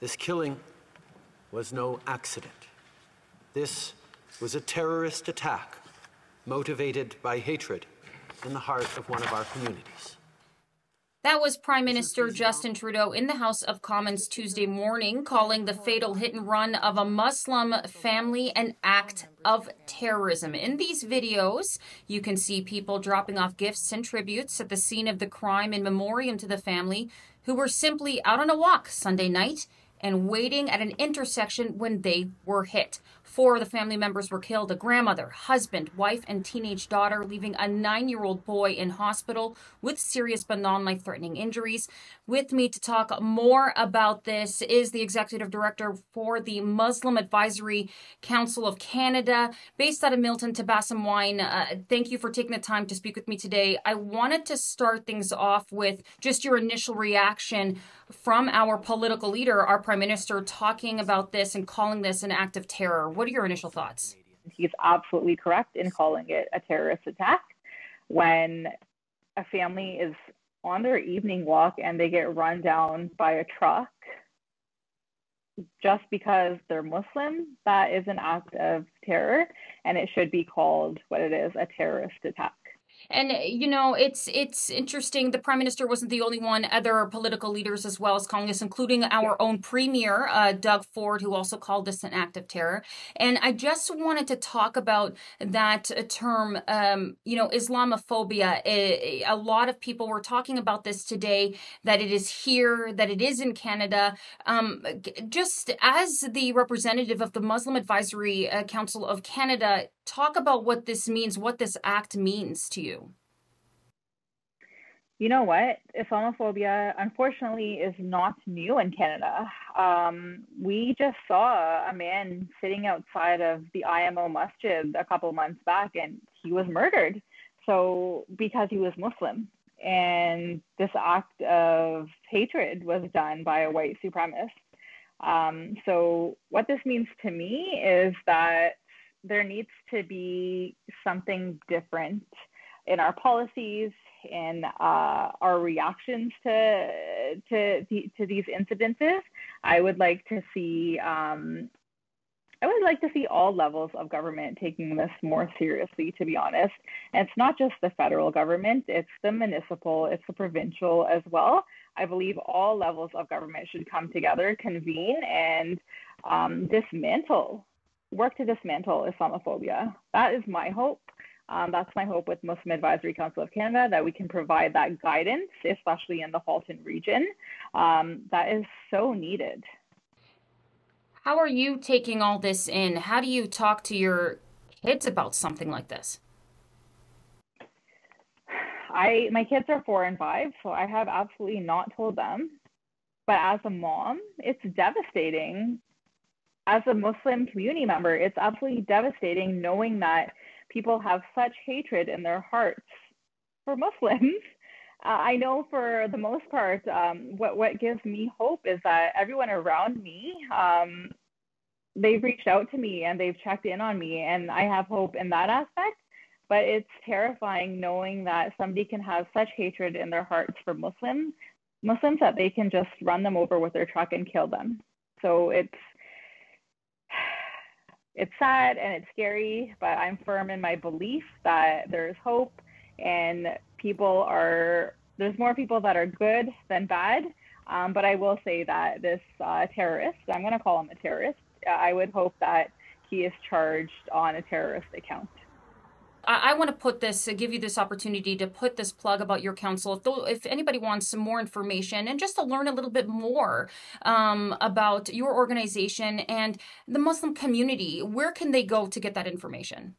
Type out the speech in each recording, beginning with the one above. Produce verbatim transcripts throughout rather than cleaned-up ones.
This killing was no accident. This was a terrorist attack motivated by hatred in the heart of one of our communities. That was Prime Minister Justin Trudeau in the House of Commons Tuesday morning, calling the fatal hit and run of a Muslim family an act of terrorism. In these videos, you can see people dropping off gifts and tributes at the scene of the crime in memoriam to the family, who were simply out on a walk Sunday night and waiting at an intersection when they were hit. Four of the family members were killed: a grandmother, husband, wife, and teenage daughter, leaving a nine-year-old boy in hospital with serious but non-life-threatening injuries. With me to talk more about this is the executive director for the Muslim Advisory Council of Canada, based out of Milton, Tabassum Wyne. Uh, thank you for taking the time to speak with me today. I wanted to start things off with just your initial reaction from our political leader, our Prime Minister, talking about this and calling this an act of terror. What are your initial thoughts? He's absolutely correct in calling it a terrorist attack. When a family is on their evening walk and they get run down by a truck just because they're Muslim, that is an act of terror, and it should be called what it is, a terrorist attack. And, you know, it's it's interesting. The Prime Minister wasn't the only one. Other political leaders as well as calling this, including our own Premier, uh, Doug Ford, who also called this an act of terror. And I just wanted to talk about that term, um, you know, Islamophobia. A, a lot of people were talking about this today, that it is here, that it is in Canada. Um, just as the representative of the Muslim Advisory Council of Canada, talk about what this means, what this act means to you. You know what? Islamophobia, unfortunately, is not new in Canada. Um, we just saw a man sitting outside of the I M O masjid a couple months back, and he was murdered. So, because he was Muslim. And this act of hatred was done by a white supremacist. Um, so what this means to me is that there needs to be something different in our policies, in uh, our reactions to, to to these incidences. I would like to see um, I would like to see all levels of government taking this more seriously, to be honest. And it's not just the federal government; it's the municipal, it's the provincial as well. I believe all levels of government should come together, convene, and um, dismantle. work to dismantle Islamophobia. That is my hope. Um, that's my hope with Muslim Advisory Council of Canada, that we can provide that guidance, especially in the Halton region. Um, that is so needed. How are you taking all this in? How do you talk to your kids about something like this? I, my kids are four and five, so I have absolutely not told them. But as a mom, it's devastating. As a Muslim community member, it's absolutely devastating knowing that people have such hatred in their hearts for Muslims. Uh, I know for the most part, um, what, what gives me hope is that everyone around me, um, they've reached out to me and they've checked in on me, and I have hope in that aspect. But it's terrifying knowing that somebody can have such hatred in their hearts for Muslims, Muslims that they can just run them over with their truck and kill them. So it's It's sad and it's scary, but I'm firm in my belief that there's hope, and people are, there's more people that are good than bad. Um, but I will say that this uh, terrorist, I'm going to call him a terrorist, I would hope that he is charged on a terrorist account. I want to put this, give you this opportunity to put this plug about your council. If, th- if anybody wants some more information and just to learn a little bit more um, about your organization and the Muslim community, where can they go to get that information?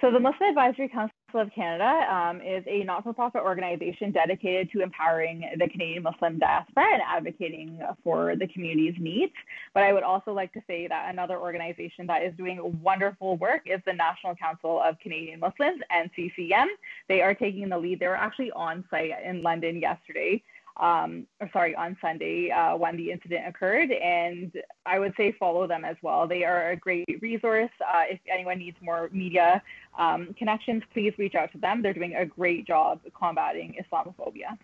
So the Muslim Advisory Council of Canada um, is a not-for-profit organization dedicated to empowering the Canadian Muslim diaspora and advocating for the community's needs. But I would also like to say that another organization that is doing wonderful work is the National Council of Canadian Muslims, N C C M. They are taking the lead. They were actually on site in London yesterday, um, or sorry, on Sunday uh, when the incident occurred. And I would say follow them as well. They are a great resource. Uh, if anyone needs more media um, connections, please reach out to them. They're doing a great job combating Islamophobia.